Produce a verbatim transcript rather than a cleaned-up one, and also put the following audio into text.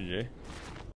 G G.